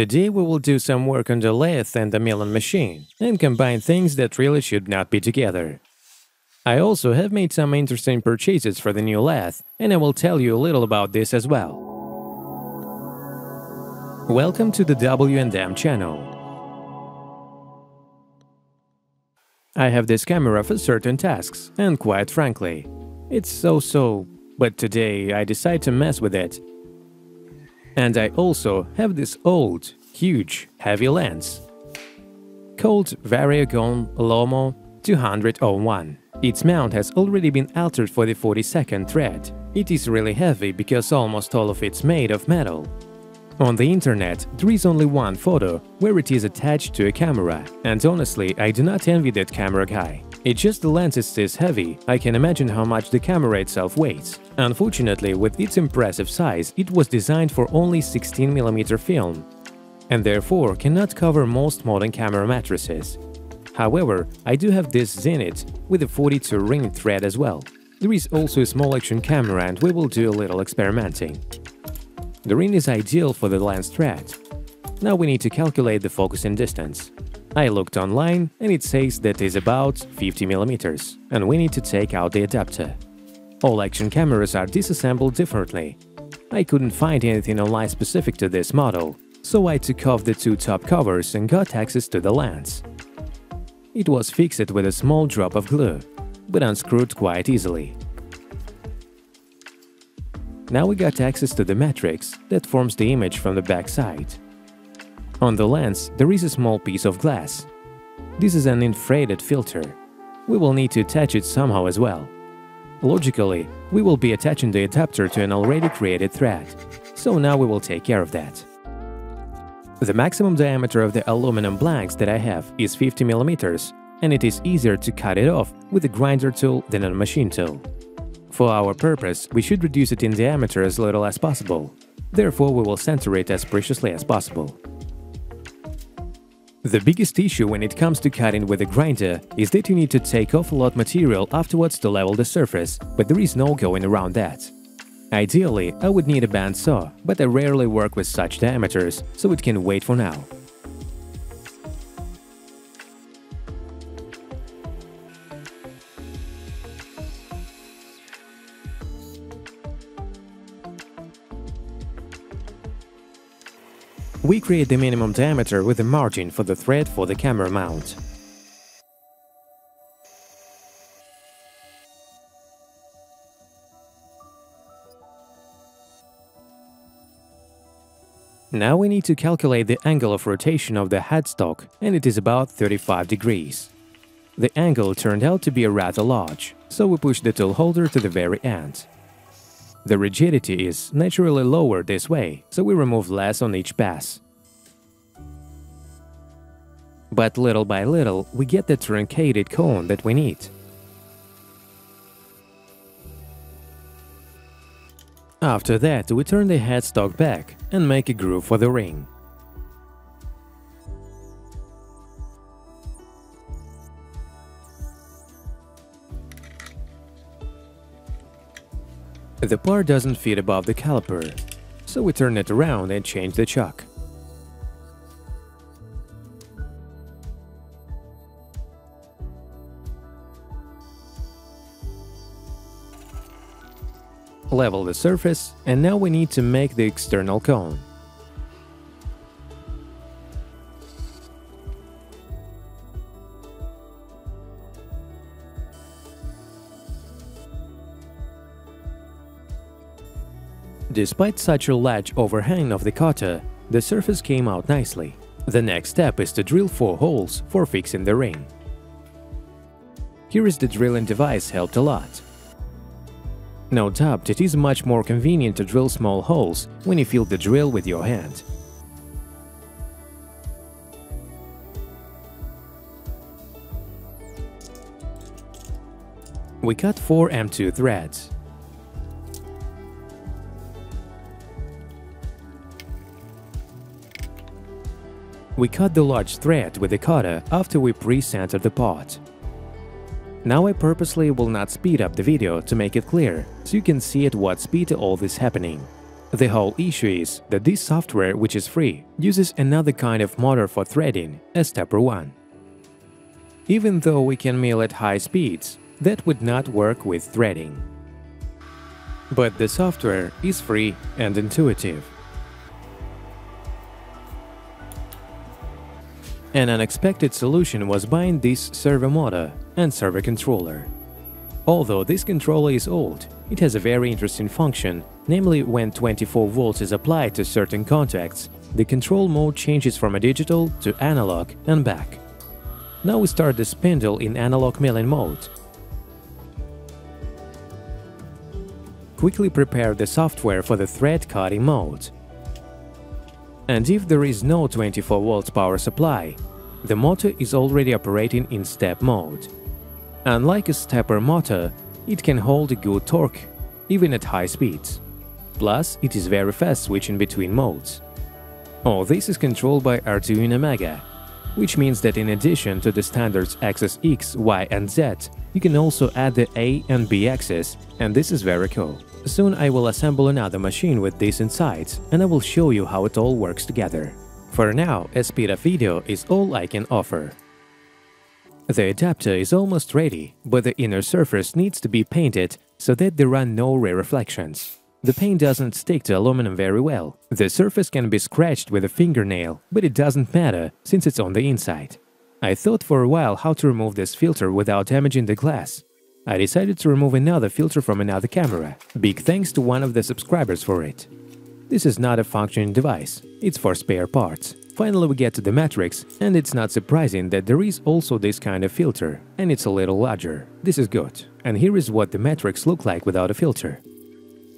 Today we will do some work on the lathe and the milling machine and combine things that really should not be together. I also have made some interesting purchases for the new lathe, and I will tell you a little about this as well. Welcome to the W&M channel. I have this camera for certain tasks, and quite frankly, it's so-so, but today I decide to mess with it. And I also have this old, huge, heavy lens called Variogon Lomo 201. Its mount has already been altered for the 42nd thread. It is really heavy because almost all of it's made of metal. On the internet, there is only one photo where it is attached to a camera, and honestly, I do not envy that camera guy. It's just the lens is this heavy, I can imagine how much the camera itself weighs. Unfortunately, with its impressive size, it was designed for only 16mm film, and therefore cannot cover most modern camera matrices. However, I do have this Zenith with a 42-ring thread as well. There is also a small action camera, and we will do a little experimenting. The ring is ideal for the lens thread. Now we need to calculate the focusing distance. I looked online and it says that is about 50mm, and we need to take out the adapter. All action cameras are disassembled differently. I couldn't find anything online specific to this model, so I took off the two top covers and got access to the lens. It was fixed with a small drop of glue, but unscrewed quite easily. Now we got access to the matrix that forms the image from the back side. On the lens, there is a small piece of glass. This is an infrared filter. We will need to attach it somehow as well. Logically, we will be attaching the adapter to an already created thread, so now we will take care of that. The maximum diameter of the aluminum blanks that I have is 50mm, and it is easier to cut it off with a grinder tool than a machine tool. For our purpose, we should reduce it in diameter as little as possible. Therefore, we will center it as precisely as possible. The biggest issue when it comes to cutting with a grinder is that you need to take off a lot of material afterwards to level the surface, but there is no going around that. Ideally, I would need a bandsaw, but I rarely work with such diameters, so it can wait for now. We create the minimum diameter with a margin for the thread for the camera mount. Now we need to calculate the angle of rotation of the headstock, and it is about 35 degrees. The angle turned out to be rather large, so we push the tool holder to the very end. The rigidity is naturally lower this way, so we remove less on each pass. But little by little, we get the truncated cone that we need. After that, we turn the headstock back and make a groove for the ring. The part doesn't fit above the caliper, so we turn it around and change the chuck. Level the surface, and now we need to make the external cone. Despite such a large overhang of the cutter, the surface came out nicely. The next step is to drill 4 holes for fixing the ring. Here is the drilling device, helped a lot. No doubt, it is much more convenient to drill small holes when you feel the drill with your hand. We cut 4 M2 threads. We cut the large thread with the cutter after we pre-centered the part. Now I purposely will not speed up the video to make it clear, so you can see at what speed all this happening. The whole issue is that this software, which is free, uses another kind of motor for threading, as Stepper 1. Even though we can mill at high speeds, that would not work with threading. But the software is free and intuitive. An unexpected solution was buying this servo motor and servo controller. Although this controller is old, it has a very interesting function, namely when 24 volts is applied to certain contacts, the control mode changes from a digital to analog and back. Now we start the spindle in analog milling mode. Quickly prepare the software for the thread cutting mode. And if there is no 24 volts power supply, the motor is already operating in step mode. Unlike a stepper motor, it can hold a good torque, even at high speeds. Plus, it is very fast switching between modes. All this is controlled by Arduino Mega, which means that in addition to the standards axes X, Y and Z, you can also add the A and B axes, and this is very cool. Soon I will assemble another machine with these insides, and I will show you how it all works together. For now, a speed-up video is all I can offer. The adapter is almost ready, but the inner surface needs to be painted so that there are no rear reflections. The paint doesn't stick to aluminum very well. The surface can be scratched with a fingernail, but it doesn't matter since it's on the inside. I thought for a while how to remove this filter without damaging the glass. I decided to remove another filter from another camera. Big thanks to one of the subscribers for it. This is not a functioning device, it's for spare parts. Finally we get to the matrix, and it's not surprising that there is also this kind of filter, and it's a little larger. This is good. And here is what the matrix looks like without a filter.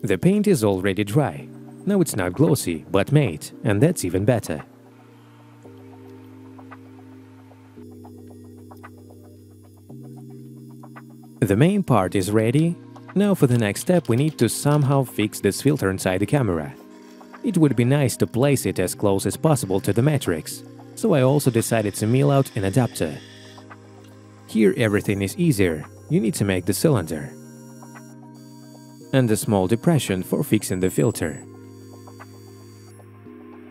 The paint is already dry. Now it's not glossy, but matte, and that's even better. The main part is ready. Now for the next step we need to somehow fix this filter inside the camera. It would be nice to place it as close as possible to the matrix, so I also decided to mill out an adapter. Here everything is easier, you need to make the cylinder and a small depression for fixing the filter.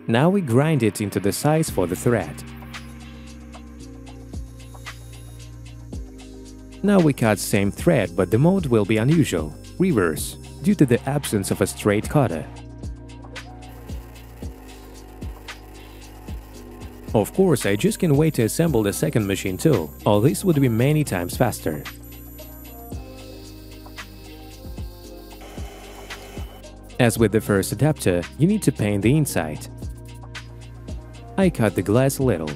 Now we grind it into the size for the thread. Now we cut same thread, but the mode will be unusual, reverse, due to the absence of a straight cutter. Of course, I just can't wait to assemble the second machine too, all this would be many times faster. As with the first adapter, you need to paint the inside. I cut the glass a little.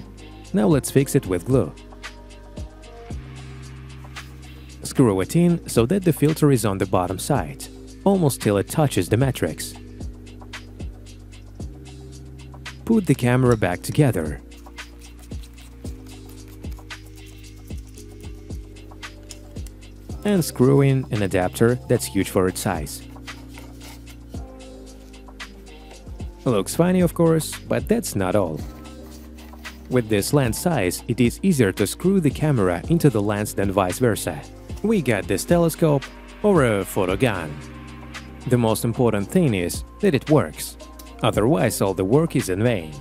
Now let's fix it with glue. Screw it in so that the filter is on the bottom side, almost till it touches the matrix. Put the camera back together. And screw in an adapter that's huge for its size. Looks funny, of course, but that's not all. With this lens size, it is easier to screw the camera into the lens than vice versa. We got this telescope or a photo gun. The most important thing is that it works, otherwise all the work is in vain.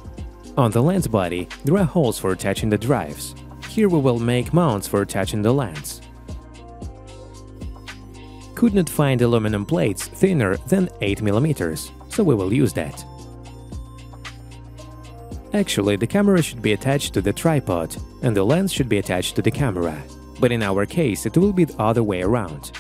On the lens body, there are holes for attaching the drives. Here we will make mounts for attaching the lens. Could not find aluminum plates thinner than 8 mm, so we will use that. Actually, the camera should be attached to the tripod, and the lens should be attached to the camera. But in our case, it will be the other way around.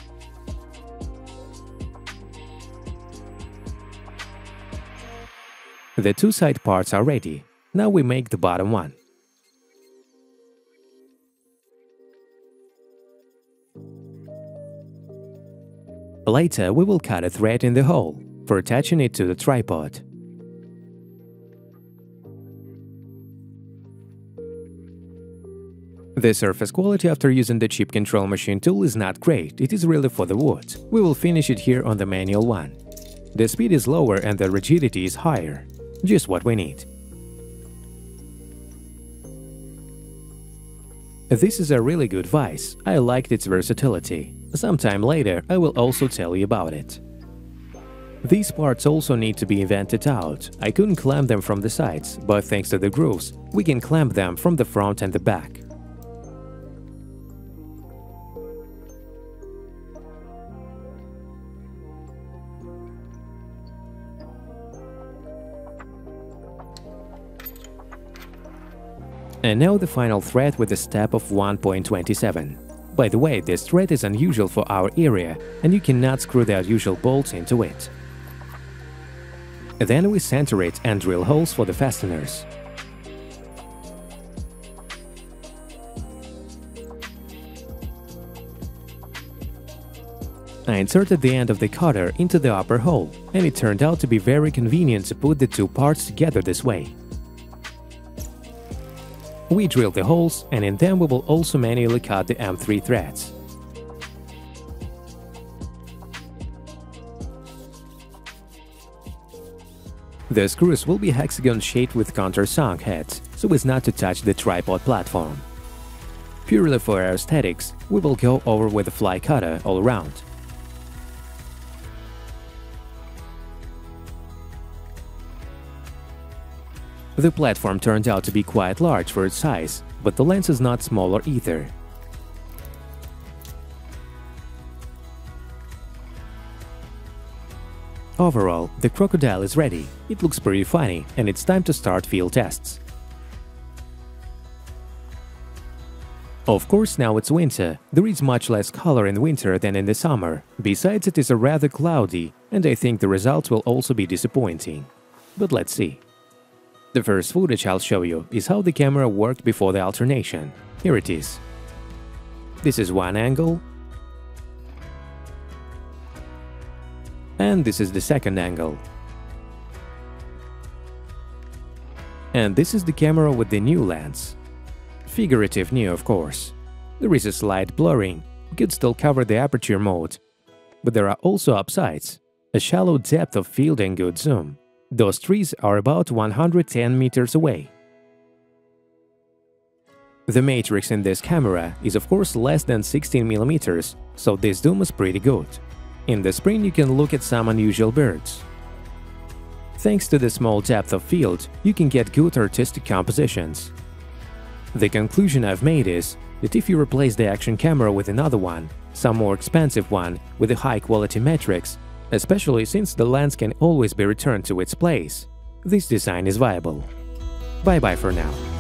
The two side parts are ready. Now we make the bottom one. Later, we will cut a thread in the hole for attaching it to the tripod. The surface quality after using the cheap control machine tool is not great, it is really for the wood. We will finish it here on the manual one. The speed is lower and the rigidity is higher. Just what we need. This is a really good vice, I liked its versatility. Sometime later I will also tell you about it. These parts also need to be vented out. I couldn't clamp them from the sides, but thanks to the grooves, we can clamp them from the front and the back. And now the final thread with a step of 1.27. By the way, this thread is unusual for our area, and you cannot screw the usual bolts into it. Then we center it and drill holes for the fasteners. I inserted the end of the cutter into the upper hole, and it turned out to be very convenient to put the two parts together this way. We drill the holes, and in them we will also manually cut the M3 threads. The screws will be hexagon-shaped with countersunk heads, so as not to touch the tripod platform. Purely for aesthetics, we will go over with a fly cutter all around. The platform turned out to be quite large for its size, but the lens is not smaller either. Overall, the crocodile is ready, it looks pretty funny, and it's time to start field tests. Of course, now it's winter, there is much less color in winter than in the summer. Besides, it is rather cloudy, and I think the results will also be disappointing. But let's see. The first footage I'll show you is how the camera worked before the alternation. Here it is. This is one angle. And this is the second angle. And this is the camera with the new lens. Figurative new, of course. There is a slight blurring, we could still cover the aperture mode. But there are also upsides. A shallow depth of field and good zoom. Those trees are about 110 meters away. The matrix in this camera is of course less than 16 millimeters, so this zoom is pretty good. In the spring you can look at some unusual birds. Thanks to the small depth of field, you can get good artistic compositions. The conclusion I've made is that if you replace the action camera with another one, some more expensive one with a high-quality matrix, especially since the lens can always be returned to its place, this design is viable. Bye-bye for now.